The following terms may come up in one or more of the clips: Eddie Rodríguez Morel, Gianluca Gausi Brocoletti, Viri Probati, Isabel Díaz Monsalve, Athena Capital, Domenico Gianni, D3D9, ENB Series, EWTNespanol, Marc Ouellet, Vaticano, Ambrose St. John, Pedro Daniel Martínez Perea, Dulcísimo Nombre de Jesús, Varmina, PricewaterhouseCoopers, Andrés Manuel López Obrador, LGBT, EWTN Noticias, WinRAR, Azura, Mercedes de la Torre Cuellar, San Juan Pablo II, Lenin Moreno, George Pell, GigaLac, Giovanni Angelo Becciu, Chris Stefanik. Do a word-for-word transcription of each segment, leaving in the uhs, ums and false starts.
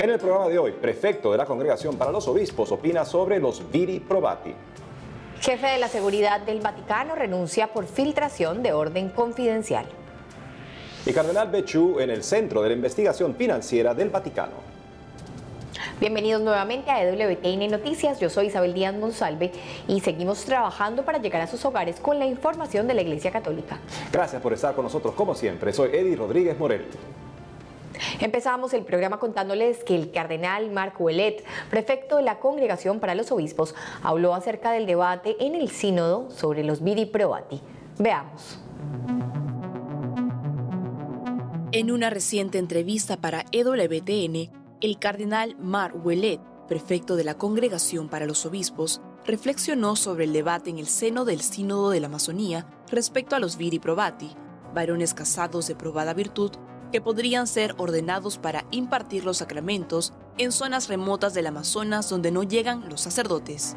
En el programa de hoy, prefecto de la Congregación para los Obispos opina sobre los Viri Probati. Jefe de la Seguridad del Vaticano renuncia por filtración de orden confidencial. Y Cardenal Becciu en el Centro de la Investigación Financiera del Vaticano. Bienvenidos nuevamente a E W T N Noticias. Yo soy Isabel Díaz Monsalve y seguimos trabajando para llegar a sus hogares con la información de la Iglesia Católica. Gracias por estar con nosotros como siempre. Soy Eddie Rodríguez Morel. Empezamos el programa contándoles que el cardenal Marc Ouellet, prefecto de la Congregación para los Obispos, habló acerca del debate en el sínodo sobre los Viri Probati. Veamos. En una reciente entrevista para E W T N, el cardenal Marc Ouellet, prefecto de la Congregación para los Obispos, reflexionó sobre el debate en el seno del sínodo de la Amazonía respecto a los Viri Probati, varones casados de probada virtud, que podrían ser ordenados para impartir los sacramentos en zonas remotas del Amazonas donde no llegan los sacerdotes.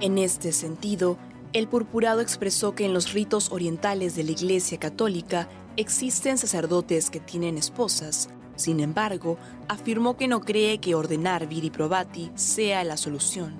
En este sentido, el purpurado expresó que en los ritos orientales de la Iglesia Católica existen sacerdotes que tienen esposas. Sin embargo, afirmó que no cree que ordenar Viri Probati sea la solución.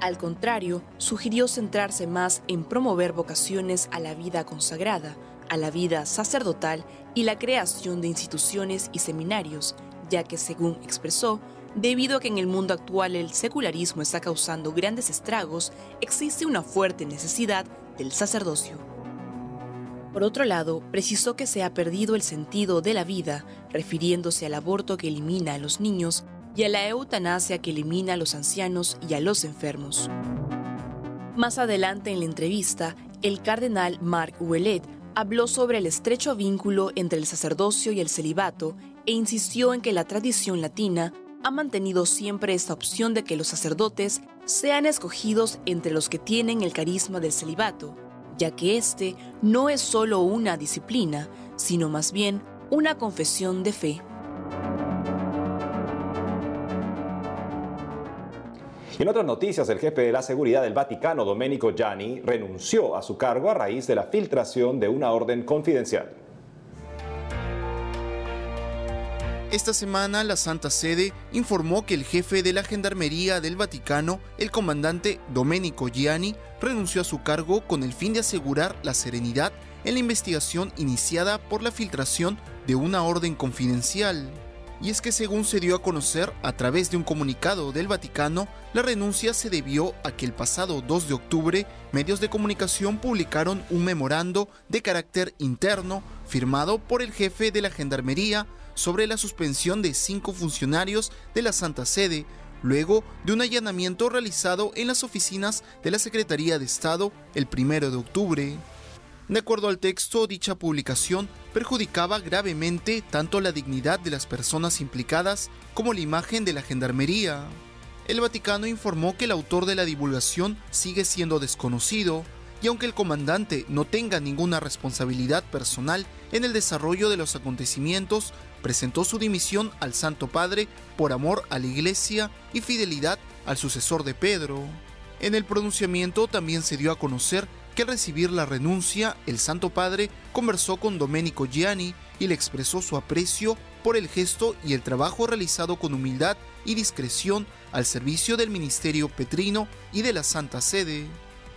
Al contrario, sugirió centrarse más en promover vocaciones a la vida consagrada, a la vida sacerdotal y la creación de instituciones y seminarios, ya que, según expresó, debido a que en el mundo actual el secularismo está causando grandes estragos, existe una fuerte necesidad del sacerdocio. Por otro lado, precisó que se ha perdido el sentido de la vida, refiriéndose al aborto que elimina a los niños y a la eutanasia que elimina a los ancianos y a los enfermos. Más adelante en la entrevista, el cardenal Marc Ouellet habló sobre el estrecho vínculo entre el sacerdocio y el celibato e insistió en que la tradición latina ha mantenido siempre esta opción de que los sacerdotes sean escogidos entre los que tienen el carisma del celibato, ya que este no es solo una disciplina, sino más bien una confesión de fe. En otras noticias, el jefe de la seguridad del Vaticano, Domenico Gianni, renunció a su cargo a raíz de la filtración de una orden confidencial. Esta semana, la Santa Sede informó que el jefe de la Gendarmería del Vaticano, el comandante Domenico Gianni, renunció a su cargo con el fin de asegurar la serenidad en la investigación iniciada por la filtración de una orden confidencial. Y es que, según se dio a conocer a través de un comunicado del Vaticano, la renuncia se debió a que el pasado dos de octubre medios de comunicación publicaron un memorando de carácter interno firmado por el jefe de la Gendarmería sobre la suspensión de cinco funcionarios de la Santa Sede, luego de un allanamiento realizado en las oficinas de la Secretaría de Estado el primero de octubre. De acuerdo al texto, dicha publicación perjudicaba gravemente tanto la dignidad de las personas implicadas como la imagen de la Gendarmería. El Vaticano informó que el autor de la divulgación sigue siendo desconocido, y aunque el comandante no tenga ninguna responsabilidad personal en el desarrollo de los acontecimientos, presentó su dimisión al Santo Padre por amor a la Iglesia y fidelidad al sucesor de Pedro. En el pronunciamiento también se dio a conocer que al recibir la renuncia, el Santo Padre conversó con Domenico Gianni y le expresó su aprecio por el gesto y el trabajo realizado con humildad y discreción al servicio del ministerio petrino y de la Santa Sede.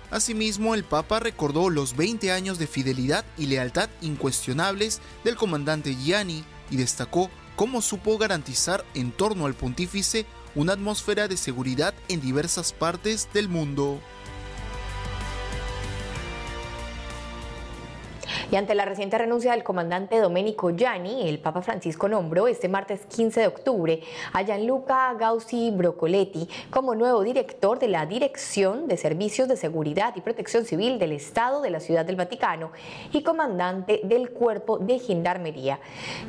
Asimismo, el Papa recordó los veinte años de fidelidad y lealtad incuestionables del comandante Gianni y destacó cómo supo garantizar en torno al pontífice una atmósfera de seguridad en diversas partes del mundo. Y ante la reciente renuncia del comandante Domenico Gianni, el Papa Francisco nombró este martes quince de octubre a Gianluca Gausi Brocoletti como nuevo director de la Dirección de Servicios de Seguridad y Protección Civil del Estado de la Ciudad del Vaticano y comandante del Cuerpo de Gendarmería.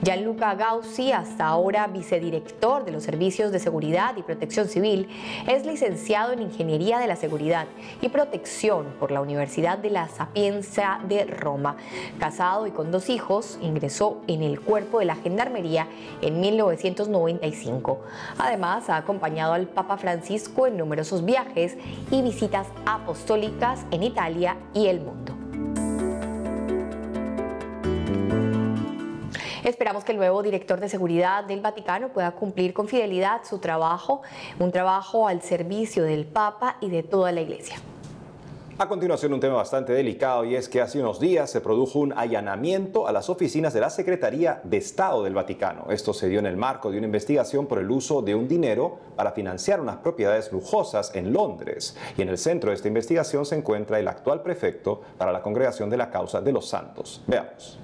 Gianluca Gausi, hasta ahora vicedirector de los Servicios de Seguridad y Protección Civil, es licenciado en Ingeniería de la Seguridad y Protección por la Universidad de la Sapienza de Roma. Casado y con dos hijos, ingresó en el cuerpo de la Gendarmería en mil novecientos noventa y cinco. Además, ha acompañado al Papa Francisco en numerosos viajes y visitas apostólicas en Italia y el mundo. Esperamos que el nuevo director de seguridad del Vaticano pueda cumplir con fidelidad su trabajo, un trabajo al servicio del Papa y de toda la Iglesia. A continuación, un tema bastante delicado, y es que hace unos días se produjo un allanamiento a las oficinas de la Secretaría de Estado del Vaticano. Esto se dio en el marco de una investigación por el uso de un dinero para financiar unas propiedades lujosas en Londres. Y en el centro de esta investigación se encuentra el actual prefecto para la Congregación de la Causa de los Santos. Veamos.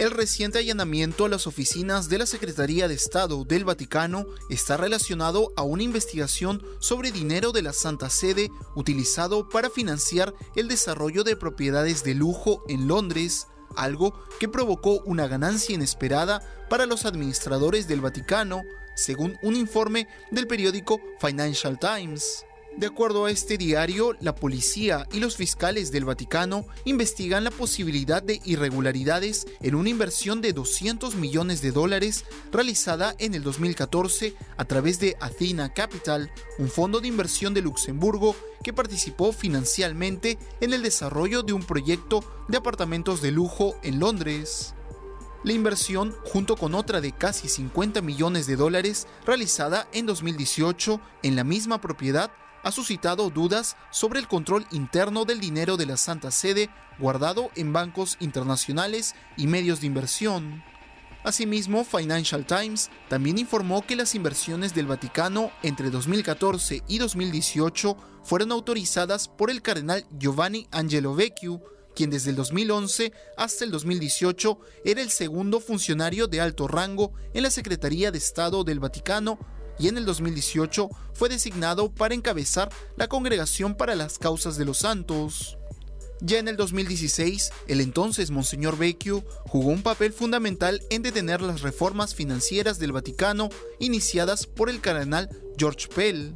El reciente allanamiento a las oficinas de la Secretaría de Estado del Vaticano está relacionado a una investigación sobre dinero de la Santa Sede utilizado para financiar el desarrollo de propiedades de lujo en Londres, algo que provocó una ganancia inesperada para los administradores del Vaticano, según un informe del periódico Financial Times. De acuerdo a este diario, la policía y los fiscales del Vaticano investigan la posibilidad de irregularidades en una inversión de doscientos millones de dólares realizada en el dos mil catorce a través de Athena Capital, un fondo de inversión de Luxemburgo que participó financieramente en el desarrollo de un proyecto de apartamentos de lujo en Londres. La inversión, junto con otra de casi cincuenta millones de dólares realizada en dos mil dieciocho en la misma propiedad, ha suscitado dudas sobre el control interno del dinero de la Santa Sede guardado en bancos internacionales y medios de inversión. Asimismo, Financial Times también informó que las inversiones del Vaticano entre dos mil catorce y dos mil dieciocho fueron autorizadas por el cardenal Giovanni Angelo Becciu, quien desde el dos mil once hasta el dos mil dieciocho era el segundo funcionario de alto rango en la Secretaría de Estado del Vaticano, y en el dos mil dieciocho fue designado para encabezar la Congregación para las Causas de los Santos. Ya en el dos mil dieciséis, el entonces Monseñor Becciu jugó un papel fundamental en detener las reformas financieras del Vaticano iniciadas por el cardenal George Pell.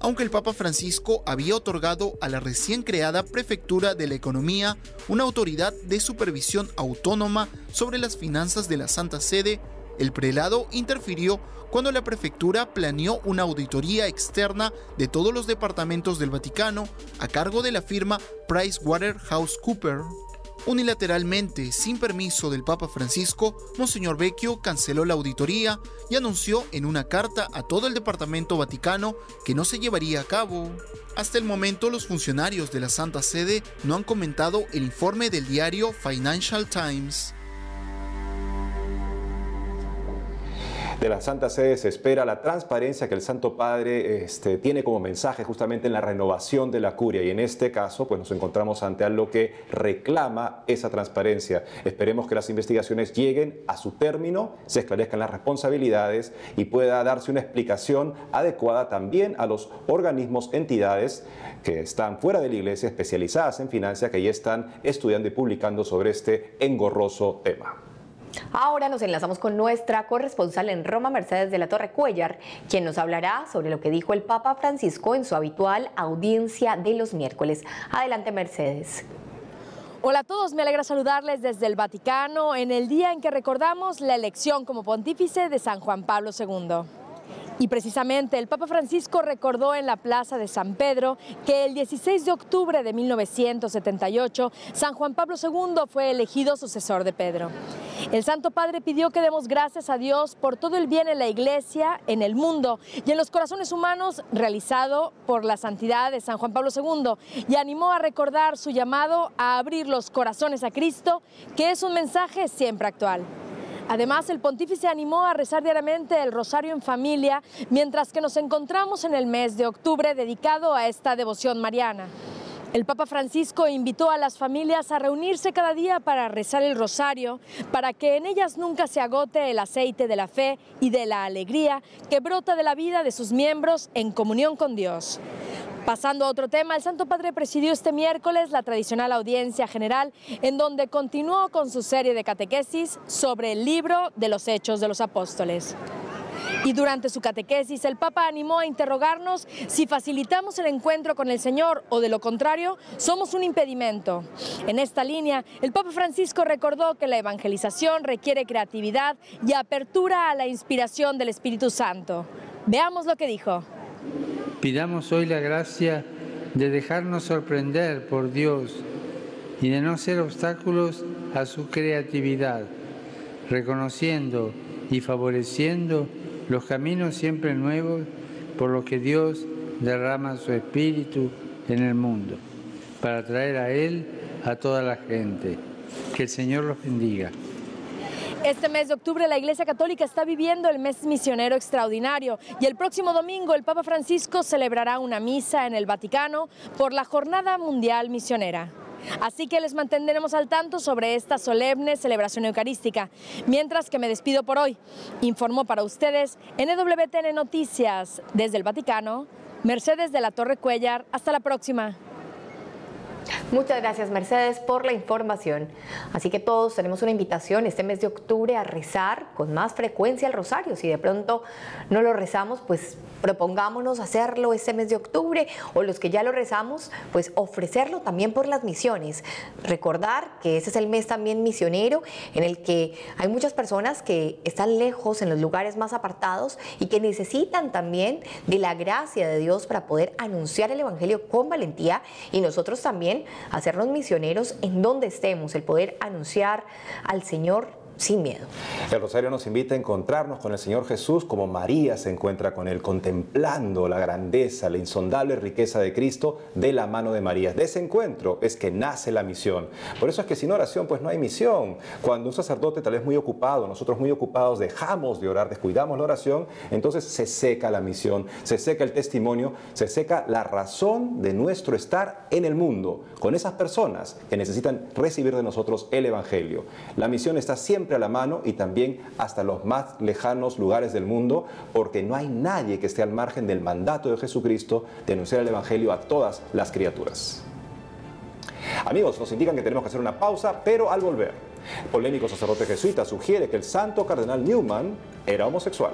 Aunque el Papa Francisco había otorgado a la recién creada Prefectura de la Economía una autoridad de supervisión autónoma sobre las finanzas de la Santa Sede, el prelado interfirió cuando la prefectura planeó una auditoría externa de todos los departamentos del Vaticano a cargo de la firma PricewaterhouseCoopers. Unilateralmente, sin permiso del Papa Francisco, Monseñor Becciu canceló la auditoría y anunció en una carta a todo el Departamento Vaticano que no se llevaría a cabo. Hasta el momento, los funcionarios de la Santa Sede no han comentado el informe del diario Financial Times. De la Santa Sede se espera la transparencia que el Santo Padre este, tiene como mensaje justamente en la renovación de la curia, y en este caso pues nos encontramos ante algo que reclama esa transparencia. Esperemos que las investigaciones lleguen a su término, se esclarezcan las responsabilidades y pueda darse una explicación adecuada también a los organismos, entidades que están fuera de la Iglesia, especializadas en finanzas, que ya están estudiando y publicando sobre este engorroso tema. Ahora nos enlazamos con nuestra corresponsal en Roma, Mercedes de la Torre Cuellar, quien nos hablará sobre lo que dijo el Papa Francisco en su habitual audiencia de los miércoles. Adelante, Mercedes. Hola a todos, me alegra saludarles desde el Vaticano en el día en que recordamos la elección como pontífice de San Juan Pablo segundo. Y precisamente el Papa Francisco recordó en la Plaza de San Pedro que el dieciséis de octubre de mil novecientos setenta y ocho San Juan Pablo segundo fue elegido sucesor de Pedro. El Santo Padre pidió que demos gracias a Dios por todo el bien en la Iglesia, en el mundo y en los corazones humanos realizado por la santidad de San Juan Pablo segundo, y animó a recordar su llamado a abrir los corazones a Cristo, que es un mensaje siempre actual. Además, el pontífice animó a rezar diariamente el rosario en familia, mientras que nos encontramos en el mes de octubre dedicado a esta devoción mariana. El Papa Francisco invitó a las familias a reunirse cada día para rezar el rosario, para que en ellas nunca se agote el aceite de la fe y de la alegría que brota de la vida de sus miembros en comunión con Dios. Pasando a otro tema, el Santo Padre presidió este miércoles la tradicional audiencia general, en donde continuó con su serie de catequesis sobre el libro de los Hechos de los Apóstoles. Y durante su catequesis, el Papa animó a interrogarnos si facilitamos el encuentro con el Señor o, de lo contrario, somos un impedimento. En esta línea, el Papa Francisco recordó que la evangelización requiere creatividad y apertura a la inspiración del Espíritu Santo. Veamos lo que dijo. Pidamos hoy la gracia de dejarnos sorprender por Dios y de no ser obstáculos a su creatividad, reconociendo y favoreciendo los caminos siempre nuevos por los que Dios derrama su espíritu en el mundo, para traer a Él a toda la gente. Que el Señor los bendiga. Este mes de octubre la Iglesia Católica está viviendo el mes misionero extraordinario y el próximo domingo el Papa Francisco celebrará una misa en el Vaticano por la Jornada Mundial Misionera. Así que les mantendremos al tanto sobre esta solemne celebración eucarística. Mientras que me despido por hoy, informó para ustedes en E W T N Noticias desde el Vaticano, Mercedes de la Torre Cuellar. Hasta la próxima. Muchas gracias, Mercedes, por la información. Así que todos tenemos una invitación este mes de octubre a rezar con más frecuencia el rosario. Si de pronto no lo rezamos, pues propongámonos hacerlo este mes de octubre, o los que ya lo rezamos, pues ofrecerlo también por las misiones. Recordar que ese es el mes también misionero en el que hay muchas personas que están lejos, en los lugares más apartados, y que necesitan también de la gracia de Dios para poder anunciar el evangelio con valentía, y nosotros también hacernos misioneros en donde estemos, el poder anunciar al Señor sin miedo. El rosario nos invita a encontrarnos con el Señor Jesús como María se encuentra con Él, contemplando la grandeza, la insondable riqueza de Cristo de la mano de María. De ese encuentro es que nace la misión. Por eso es que sin oración pues no hay misión. Cuando un sacerdote tal vez muy ocupado, nosotros muy ocupados, dejamos de orar, descuidamos la oración, entonces se seca la misión, se seca el testimonio, se seca la razón de nuestro estar en el mundo, con esas personas que necesitan recibir de nosotros el Evangelio. La misión está siempre a la mano y también hasta los más lejanos lugares del mundo, porque no hay nadie que esté al margen del mandato de Jesucristo de anunciar el Evangelio a todas las criaturas. Amigos, nos indican que tenemos que hacer una pausa, pero al volver, el polémico sacerdote jesuita sugiere que el santo cardenal Newman era homosexual.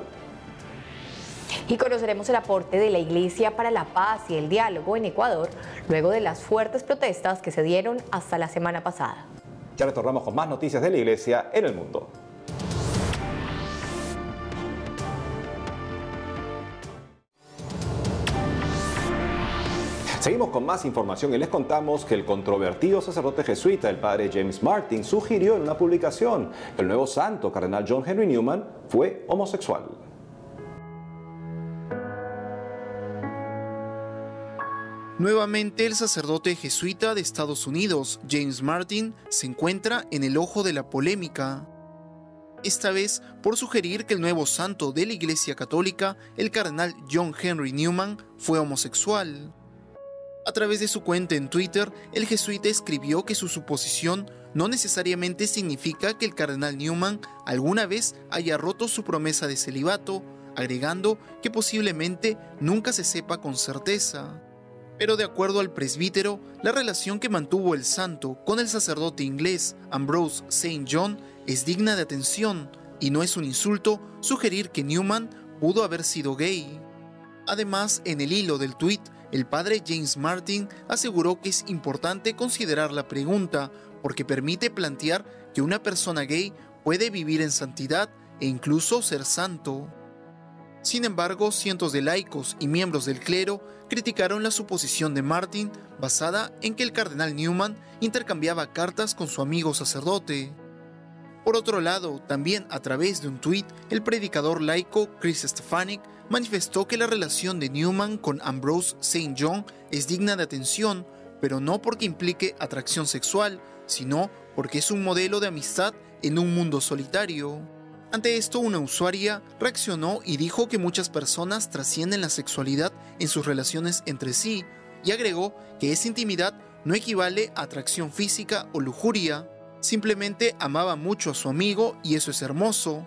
Y conoceremos el aporte de la Iglesia para la Paz y el Diálogo en Ecuador, luego de las fuertes protestas que se dieron hasta la semana pasada. Ya retornamos con más noticias de la Iglesia en el mundo. Seguimos con más información y les contamos que el controvertido sacerdote jesuita, el padre James Martin, sugirió en una publicación que el nuevo santo cardenal John Henry Newman fue homosexual. Nuevamente, el sacerdote jesuita de Estados Unidos, James Martin, se encuentra en el ojo de la polémica. Esta vez por sugerir que el nuevo santo de la Iglesia Católica, el cardenal John Henry Newman, fue homosexual. A través de su cuenta en Twitter, el jesuita escribió que su suposición no necesariamente significa que el cardenal Newman alguna vez haya roto su promesa de celibato, agregando que posiblemente nunca se sepa con certeza. Pero de acuerdo al presbítero, la relación que mantuvo el santo con el sacerdote inglés Ambrose Saint John es digna de atención, y no es un insulto sugerir que Newman pudo haber sido gay. Además, en el hilo del tuit, el padre James Martin aseguró que es importante considerar la pregunta porque permite plantear que una persona gay puede vivir en santidad e incluso ser santo. Sin embargo, cientos de laicos y miembros del clero criticaron la suposición de Martin, basada en que el cardenal Newman intercambiaba cartas con su amigo sacerdote. Por otro lado, también a través de un tuit, el predicador laico Chris Stefanik manifestó que la relación de Newman con Ambrose Saint John es digna de atención, pero no porque implique atracción sexual, sino porque es un modelo de amistad en un mundo solitario. Ante esto, una usuaria reaccionó y dijo que muchas personas trascienden la sexualidad en sus relaciones entre sí, y agregó que esa intimidad no equivale a atracción física o lujuria, simplemente amaba mucho a su amigo y eso es hermoso.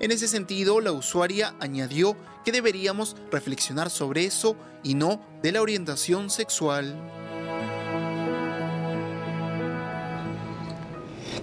En ese sentido, la usuaria añadió que deberíamos reflexionar sobre eso y no de la orientación sexual.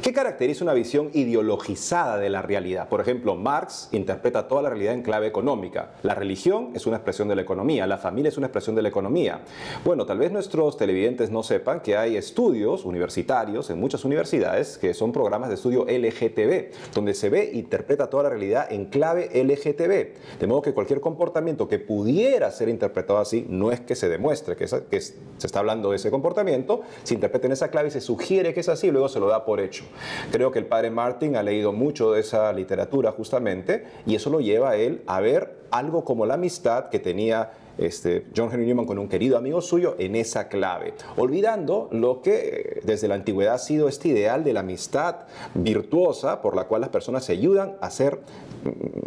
¿Qué caracteriza una visión ideologizada de la realidad? Por ejemplo, Marx interpreta toda la realidad en clave económica. La religión es una expresión de la economía, la familia es una expresión de la economía. Bueno, tal vez nuestros televidentes no sepan que hay estudios universitarios en muchas universidades que son programas de estudio L G T B, donde se ve e interpreta toda la realidad en clave L G T B. De modo que cualquier comportamiento que pudiera ser interpretado así, no es que se demuestre que, esa, que se está hablando de ese comportamiento, se interpreta en esa clave y se sugiere que es así y luego se lo da por hecho. Creo que el padre Martin ha leído mucho de esa literatura justamente, y eso lo lleva a él a ver algo como la amistad que tenía Este, John Henry Newman con un querido amigo suyo en esa clave, olvidando lo que desde la antigüedad ha sido este ideal de la amistad virtuosa por la cual las personas se ayudan a hacer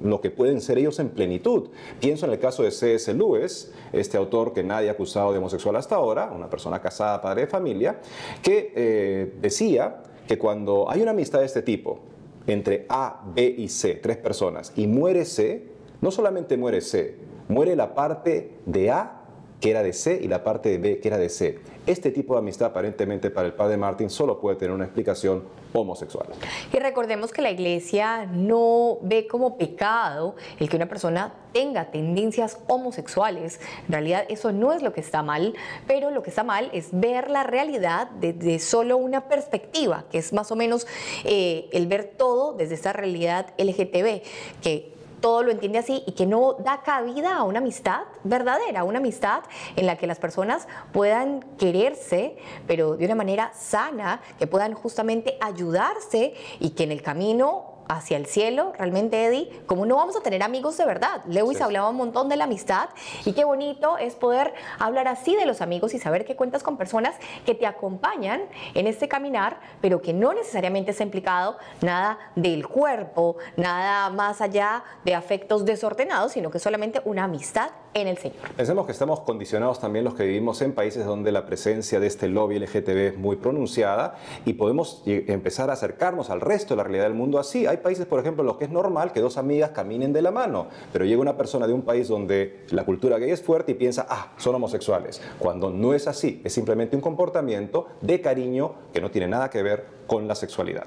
lo que pueden ser ellos en plenitud. Pienso en el caso de C S Lewis, este autor que nadie ha acusado de homosexual hasta ahora, una persona casada, padre de familia, que eh, decía que cuando hay una amistad de este tipo entre A, B y C, tres personas, y muere C, no solamente muere C, muere la parte de A que era de C y la parte de B que era de C. Este tipo de amistad aparentemente para el padre Martin solo puede tener una explicación homosexual. Y recordemos que la Iglesia no ve como pecado el que una persona tenga tendencias homosexuales. En realidad eso no es lo que está mal, pero lo que está mal es ver la realidad desde solo una perspectiva, que es más o menos eh, el ver todo desde esta realidad L G T B, que todo lo entiende así y que no da cabida a una amistad verdadera, una amistad en la que las personas puedan quererse, pero de una manera sana, que puedan justamente ayudarse y que en el camino hacia el cielo, realmente, Eddie, ¿cómo no vamos a tener amigos de verdad? Lewis sí. hablaba un montón de la amistad y qué bonito es poder hablar así de los amigos y saber que cuentas con personas que te acompañan en este caminar, pero que no necesariamente está implicado nada del cuerpo, nada más allá de afectos desordenados, sino que solamente una amistad en el Señor. Pensemos que estamos condicionados también los que vivimos en países donde la presencia de este lobby L G T B es muy pronunciada y podemos empezar a acercarnos al resto de la realidad del mundo así. Hay países, por ejemplo, en los que es normal que dos amigas caminen de la mano, pero llega una persona de un país donde la cultura gay es fuerte y piensa, ah, son homosexuales, cuando no es así, es simplemente un comportamiento de cariño que no tiene nada que ver con la sexualidad.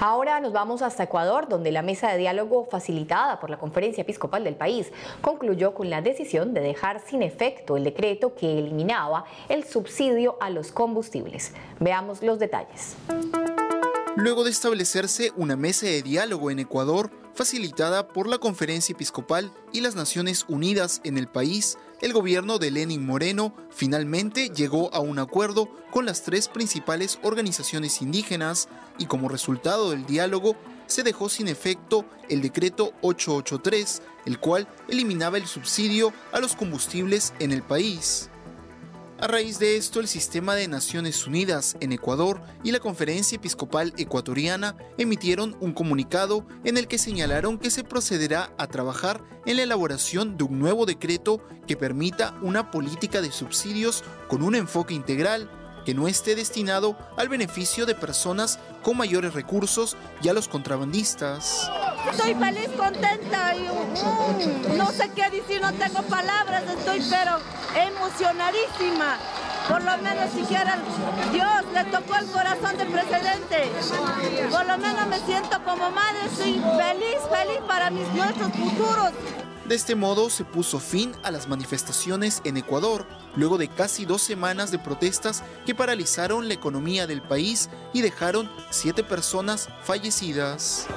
Ahora nos vamos hasta Ecuador, donde la mesa de diálogo facilitada por la Conferencia Episcopal del país concluyó con la decisión de dejar sin efecto el decreto que eliminaba el subsidio a los combustibles. Veamos los detalles. Luego de establecerse una mesa de diálogo en Ecuador, facilitada por la Conferencia Episcopal y las Naciones Unidas en el país, el gobierno de Lenin Moreno finalmente llegó a un acuerdo con las tres principales organizaciones indígenas y como resultado del diálogo se dejó sin efecto el decreto ochocientos ochenta y tres, el cual eliminaba el subsidio a los combustibles en el país. A raíz de esto, el sistema de Naciones Unidas en Ecuador y la Conferencia Episcopal Ecuatoriana emitieron un comunicado en el que señalaron que se procederá a trabajar en la elaboración de un nuevo decreto que permita una política de subsidios con un enfoque integral que no esté destinado al beneficio de personas con mayores recursos y a los contrabandistas. Estoy feliz, contenta, y, um, no sé qué decir, no tengo palabras, estoy pero emocionadísima. Por lo menos siquiera Dios le tocó el corazón del presidente. Por lo menos me siento como madre, soy feliz, feliz para mis nuestros futuros. De este modo se puso fin a las manifestaciones en Ecuador, luego de casi dos semanas de protestas que paralizaron la economía del país y dejaron siete personas fallecidas.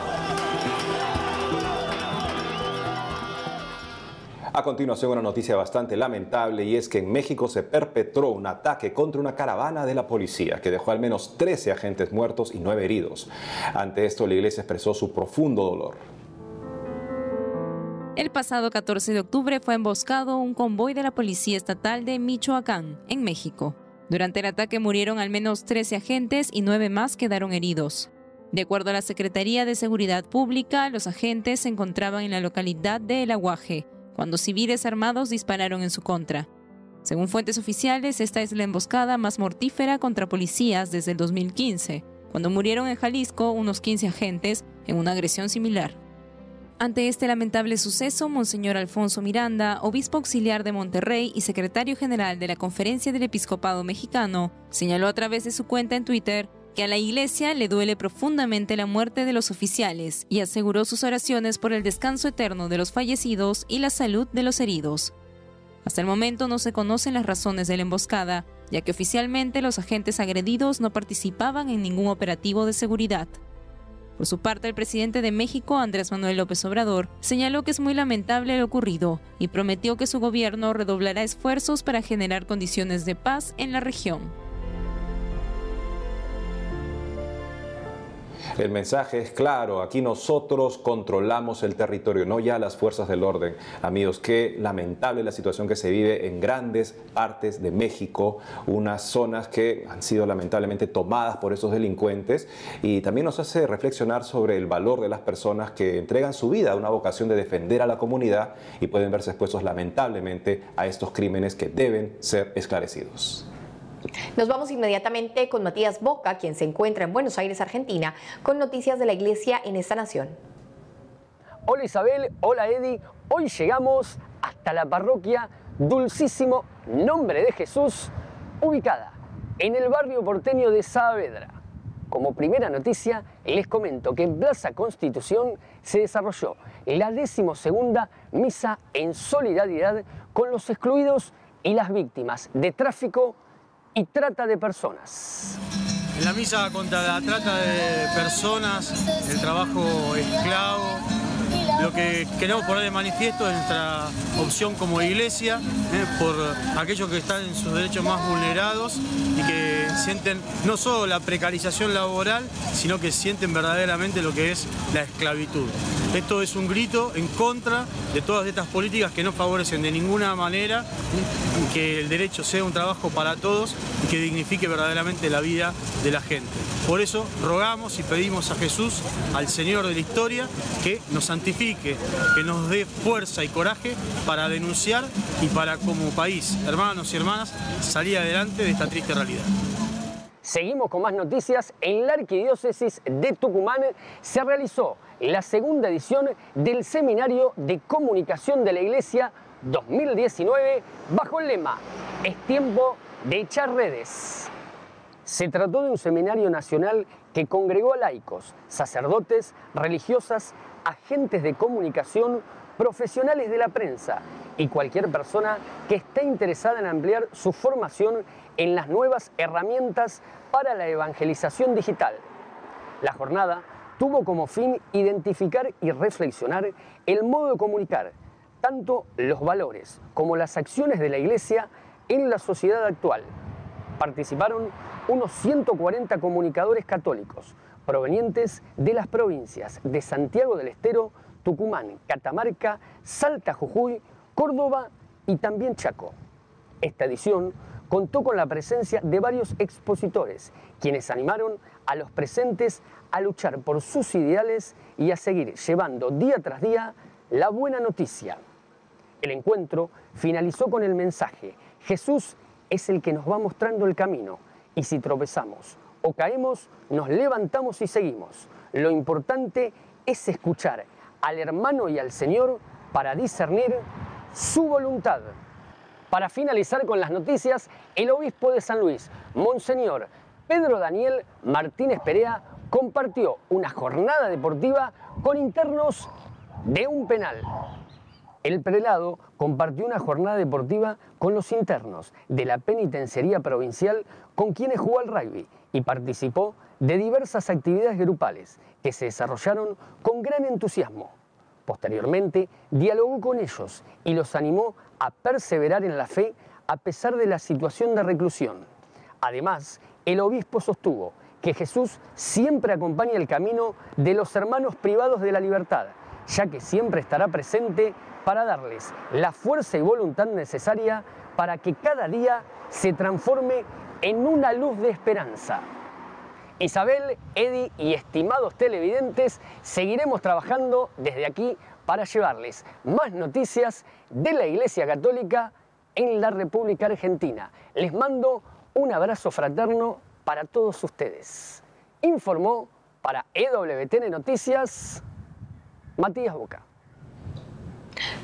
A continuación, una noticia bastante lamentable, y es que en México se perpetró un ataque contra una caravana de la policía que dejó al menos trece agentes muertos y nueve heridos. Ante esto, la iglesia expresó su profundo dolor. El pasado catorce de octubre fue emboscado un convoy de la Policía Estatal de Michoacán, en México. Durante el ataque murieron al menos trece agentes y nueve más quedaron heridos. De acuerdo a la Secretaría de Seguridad Pública, los agentes se encontraban en la localidad de El Aguaje, cuando civiles armados dispararon en su contra. Según fuentes oficiales, esta es la emboscada más mortífera contra policías desde el dos mil quince, cuando murieron en Jalisco unos quince agentes en una agresión similar. Ante este lamentable suceso, Monseñor Alfonso Miranda, obispo auxiliar de Monterrey y secretario general de la Conferencia del Episcopado Mexicano, señaló a través de su cuenta en Twitter que a la Iglesia le duele profundamente la muerte de los oficiales y aseguró sus oraciones por el descanso eterno de los fallecidos y la salud de los heridos. Hasta el momento no se conocen las razones de la emboscada, ya que oficialmente los agentes agredidos no participaban en ningún operativo de seguridad. Por su parte, el presidente de México, Andrés Manuel López Obrador, señaló que es muy lamentable lo ocurrido y prometió que su gobierno redoblará esfuerzos para generar condiciones de paz en la región. El mensaje es claro, aquí nosotros controlamos el territorio, no ya las fuerzas del orden. Amigos, qué lamentable la situación que se vive en grandes partes de México, unas zonas que han sido lamentablemente tomadas por esos delincuentes, y también nos hace reflexionar sobre el valor de las personas que entregan su vida a una vocación de defender a la comunidad y pueden verse expuestos lamentablemente a estos crímenes que deben ser esclarecidos. Nos vamos inmediatamente con Matías Boca, quien se encuentra en Buenos Aires, Argentina, con noticias de la Iglesia en esta nación. Hola Isabel, hola Eddie, hoy llegamos hasta la parroquia Dulcísimo Nombre de Jesús, ubicada en el barrio porteño de Saavedra. Como primera noticia, les comento que en Plaza Constitución se desarrolló la decimosegunda misa en solidaridad con los excluidos y las víctimas de tráfico y trata de personas. En la misa contra la trata de personas, el trabajo esclavo, lo que queremos poner de manifiesto es nuestra opción como iglesia, eh, por aquellos que están en sus derechos más vulnerados y que sienten no solo la precarización laboral, sino que sienten verdaderamente lo que es la esclavitud. Esto es un grito en contra de todas estas políticas que no favorecen de ninguna manera que el derecho sea un trabajo para todos y que dignifique verdaderamente la vida de la gente. Por eso rogamos y pedimos a Jesús, al Señor de la historia, que nos santifique, que nos dé fuerza y coraje para denunciar y para, como país, hermanos y hermanas, salir adelante de esta triste realidad. Seguimos con más noticias. En la Arquidiócesis de Tucumán se realizó la segunda edición del Seminario de Comunicación de la Iglesia dos mil diecinueve bajo el lema "Es tiempo de echar redes". Se trató de un seminario nacional que congregó a laicos, sacerdotes, religiosas, agentes de comunicación, profesionales de la prensa y cualquier persona que esté interesada en ampliar su formación en las nuevas herramientas para la evangelización digital. La jornada tuvo como fin identificar y reflexionar el modo de comunicar, tanto los valores como las acciones de la Iglesia en la sociedad actual. Participaron unos ciento cuarenta comunicadores católicos provenientes de las provincias de Santiago del Estero, Tucumán, Catamarca, Salta, Jujuy, Córdoba y también Chaco. Esta edición contó con la presencia de varios expositores, quienes animaron a los presentes a luchar por sus ideales y a seguir llevando día tras día la buena noticia. El encuentro finalizó con el mensaje: Jesús es el que nos va mostrando el camino, y si tropezamos o caemos, nos levantamos y seguimos. Lo importante es escuchar al hermano y al Señor para discernir su voluntad. Para finalizar con las noticias, el obispo de San Luis, Monseñor Pedro Daniel Martínez Perea, compartió una jornada deportiva con internos de un penal. El prelado compartió una jornada deportiva con los internos de la penitenciaría provincial con quienes jugó al rugby y participó de diversas actividades grupales que se desarrollaron con gran entusiasmo. Posteriormente, dialogó con ellos y los animó a perseverar en la fe a pesar de la situación de reclusión. Además, el obispo sostuvo que Jesús siempre acompaña el camino de los hermanos privados de la libertad, ya que siempre estará presente para darles la fuerza y voluntad necesaria para que cada día se transforme en una luz de esperanza. Isabel, Eddie y estimados televidentes, seguiremos trabajando desde aquí para llevarles más noticias de la Iglesia Católica en la República Argentina. Les mando un abrazo fraterno para todos ustedes. Informó para E W T N Noticias, Matías Boca.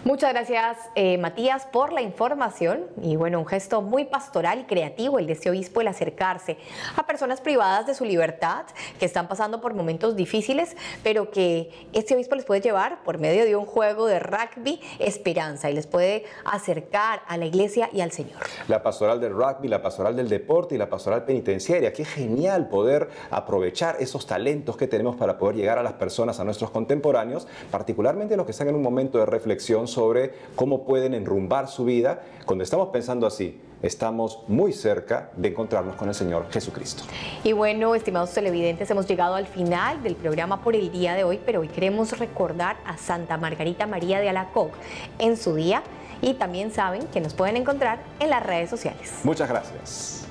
Muchas gracias, eh, Matías, por la información. Y bueno, un gesto muy pastoral y creativo el de este obispo, el acercarse a personas privadas de su libertad que están pasando por momentos difíciles, pero que este obispo les puede llevar por medio de un juego de rugby esperanza y les puede acercar a la Iglesia y al Señor. La pastoral del rugby, la pastoral del deporte y la pastoral penitenciaria. Qué genial poder aprovechar esos talentos que tenemos para poder llegar a las personas, a nuestros contemporáneos, particularmente los que están en un momento de reflexión reflexión sobre cómo pueden enrumbar su vida. Cuando estamos pensando así, estamos muy cerca de encontrarnos con el Señor Jesucristo. Y bueno, estimados televidentes, hemos llegado al final del programa por el día de hoy, pero hoy queremos recordar a Santa Margarita María de Alacoque en su día, y también saben que nos pueden encontrar en las redes sociales. Muchas gracias.